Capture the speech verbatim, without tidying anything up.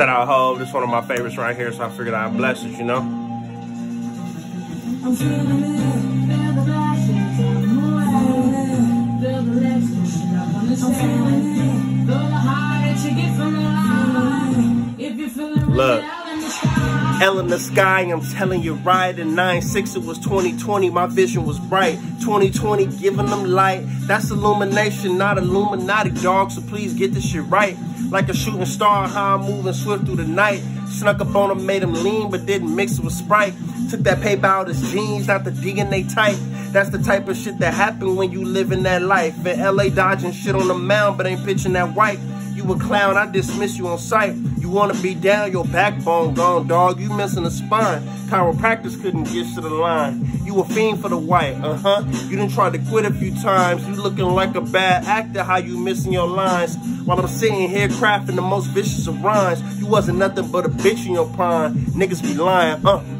Shout out Hov, this is one of my favorites right here, so I figured I'd bless it, you know? I'm feeling look, L in the sky, I'm telling you right, in nine six it was twenty twenty, my vision was bright, twenty twenty giving them light, that's illumination, not Illuminati dog, so please get this shit right. Like a shooting star, how I'm moving swift through the night. Snuck up on him, made him lean, but didn't mix it with Sprite. Took that paper out his jeans, not the D N A type. That's the type of shit that happen when you living that life. In L A dodging shit on the mound, but ain't pitching that white. You a clown, I dismiss you on sight. You wanna be down, your backbone gone, dog. You missing a spine. Chiropractors couldn't get to the line. You a fiend for the white, uh-huh. You done tried to quit a few times. You looking like a bad actor, how you missing your lines. While I'm sitting here crafting the most vicious of rhymes. You wasn't nothing but a bitch in your pond. Niggas be lying, uh.